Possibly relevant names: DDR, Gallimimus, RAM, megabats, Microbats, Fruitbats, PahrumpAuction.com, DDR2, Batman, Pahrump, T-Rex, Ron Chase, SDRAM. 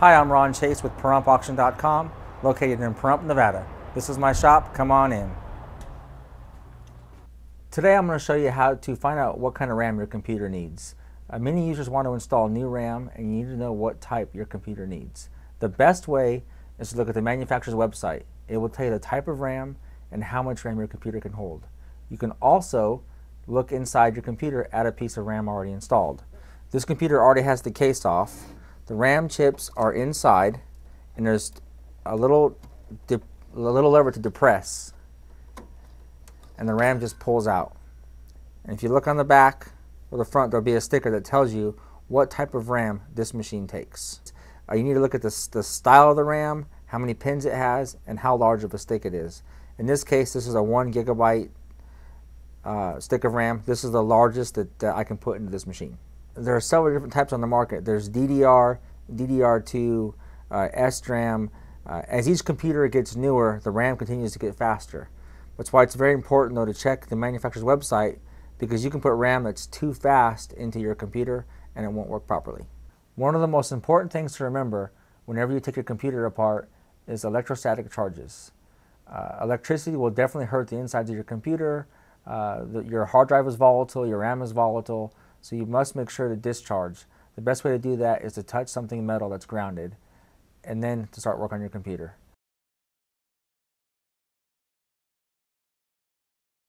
Hi, I'm Ron Chase with PahrumpAuction.com, located in Pahrump, Nevada. This is my shop. Come on in. Today I'm going to show you how to find out what kind of RAM your computer needs. Many users want to install new RAM, and you need to know what type your computer needs. The best way is to look at the manufacturer's website. It will tell you the type of RAM and how much RAM your computer can hold. You can also look inside your computer at a piece of RAM already installed. This computer already has the case off. The RAM chips are inside, and there's a little lever to depress, and the RAM just pulls out. And if you look on the back or the front, there'll be a sticker that tells you what type of RAM this machine takes. You need to look at the style of the RAM, how many pins it has, and how large of a stick it is. In this case, this is a 1 gigabyte stick of RAM. This is the largest that I can put into this machine. There are several different types on the market. There's DDR, DDR2, SDRAM. As each computer gets newer, the RAM continues to get faster. That's why it's very important, though, to check the manufacturer's website, because you can put RAM that's too fast into your computer and it won't work properly. One of the most important things to remember whenever you take your computer apart is electrostatic charges. Electricity will definitely hurt the insides of your computer. Your hard drive is volatile, your RAM is volatile. So you must make sure to discharge. The best way to do that is to touch something metal that's grounded and then to start work on your computer.